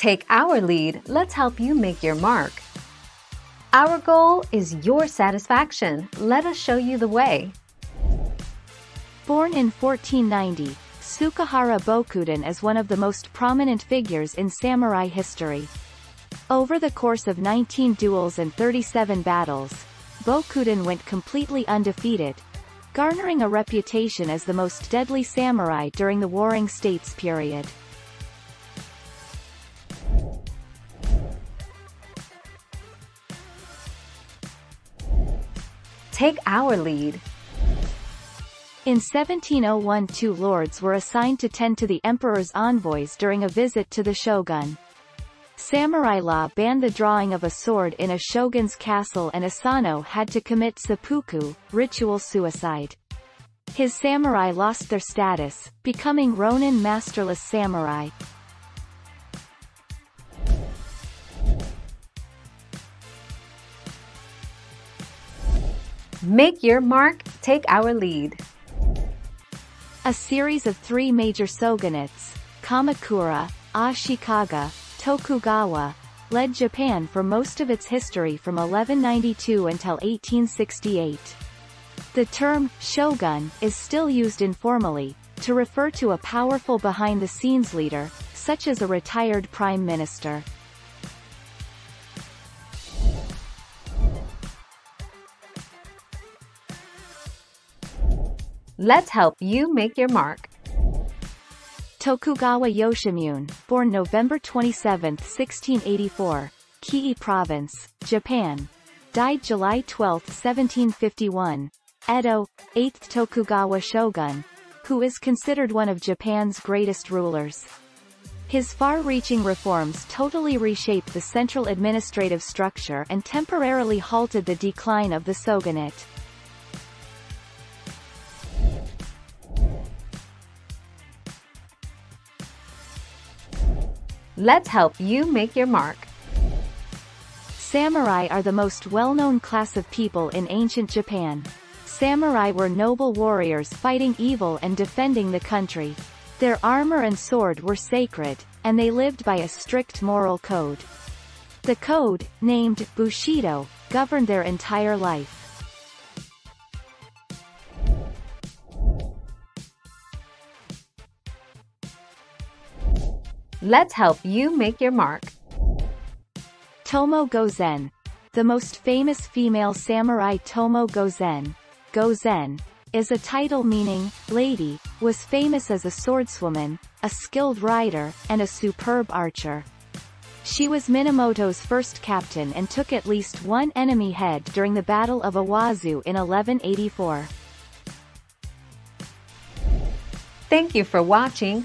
Take our lead, let's help you make your mark. Our goal is your satisfaction. Let us show you the way. Born in 1490, Sukuhara Bokuden is one of the most prominent figures in samurai history. Over the course of 19 duels and 37 battles, Bokuden went completely undefeated, garnering a reputation as the most deadly samurai during the Warring States period. Take our lead. In 1701, two lords were assigned to tend to the emperor's envoys during a visit to the shogun. Samurai law banned the drawing of a sword in a shogun's castle, and Asano had to commit seppuku, ritual suicide. His samurai lost their status, becoming ronin, masterless samurai. Make your mark, take our lead. A series of three major shogunates, Kamakura, Ashikaga, Tokugawa, led Japan for most of its history from 1192 until 1868. The term shogun is still used informally to refer to a powerful behind-the-scenes leader, such as a retired prime minister. Let's help you make your mark. Tokugawa Yoshimune, born November 27, 1684, Kii Province, Japan. Died July 12, 1751. Edo, 8th Tokugawa shogun, who is considered one of Japan's greatest rulers. His far-reaching reforms totally reshaped the central administrative structure and temporarily halted the decline of the shogunate. Let's help you make your mark. Samurai are the most well-known class of people in ancient Japan. Samurai were noble warriors fighting evil and defending the country. Their armor and sword were sacred, and they lived by a strict moral code. The code, named Bushido, governed their entire life. Let's help you make your mark. Tomoe Gozen. The most famous female samurai, Tomoe Gozen, is a title meaning lady, was famous as a swordswoman, a skilled rider, and a superb archer. She was Minamoto's first captain and took at least one enemy head during the Battle of Awazu in 1184. Thank you for watching.